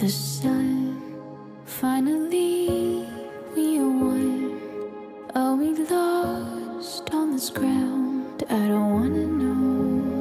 the sun. Finally we are one. Are we lost on this ground? I don't wanna know.